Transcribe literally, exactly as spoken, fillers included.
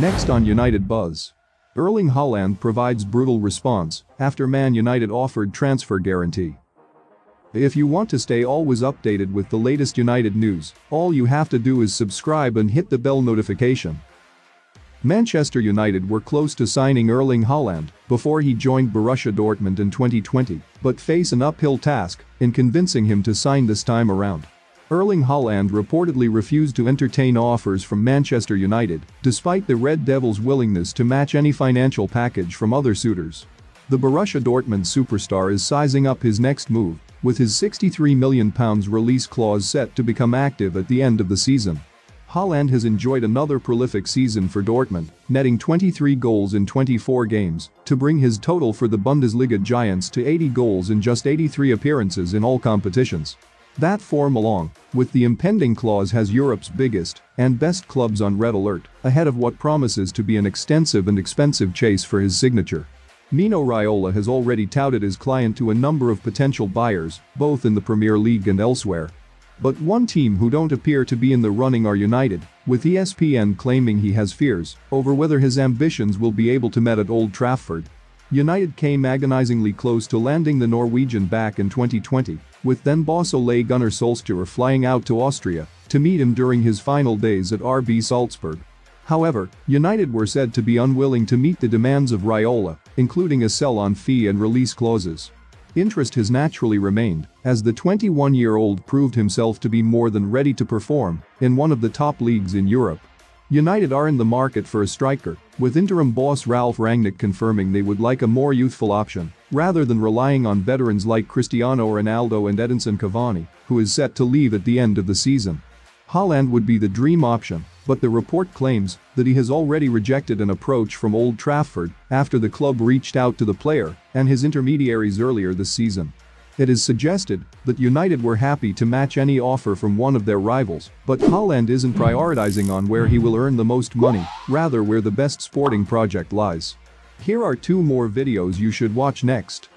Next on United Buzz. Erling Haaland provides brutal response after Man United offered transfer guarantee. If you want to stay always updated with the latest United news, all you have to do is subscribe and hit the bell notification. Manchester United were close to signing Erling Haaland before he joined Borussia Dortmund in twenty twenty, but face an uphill task in convincing him to sign this time around. Erling Haaland reportedly refused to entertain offers from Manchester United, despite the Red Devils' willingness to match any financial package from other suitors. The Borussia Dortmund superstar is sizing up his next move, with his sixty-three million pounds release clause set to become active at the end of the season. Haaland has enjoyed another prolific season for Dortmund, netting twenty-three goals in twenty-four games to bring his total for the Bundesliga giants to eighty goals in just eighty-three appearances in all competitions. That form, along with the impending clause, has Europe's biggest and best clubs on red alert ahead of what promises to be an extensive and expensive chase for his signature. Mino Raiola has already touted his client to a number of potential buyers, both in the Premier League and elsewhere. But one team who don't appear to be in the running are United, with E S P N claiming he has fears over whether his ambitions will be able to met at Old Trafford. United came agonizingly close to landing the Norwegian back in twenty twenty, with then-boss Ole Gunnar Solskjaer flying out to Austria to meet him during his final days at R B Salzburg. However, United were said to be unwilling to meet the demands of Raiola, including a sell-on fee and release clauses. Interest has naturally remained, as the twenty-one-year-old proved himself to be more than ready to perform in one of the top leagues in Europe. United are in the market for a striker, with interim boss Ralf Rangnick confirming they would like a more youthful option, rather than relying on veterans like Cristiano Ronaldo and Edinson Cavani, who is set to leave at the end of the season. Haaland would be the dream option, but the report claims that he has already rejected an approach from Old Trafford after the club reached out to the player and his intermediaries earlier this season. It is suggested that United were happy to match any offer from one of their rivals, but Haaland isn't prioritizing on where he will earn the most money, rather where the best sporting project lies. Here are two more videos you should watch next.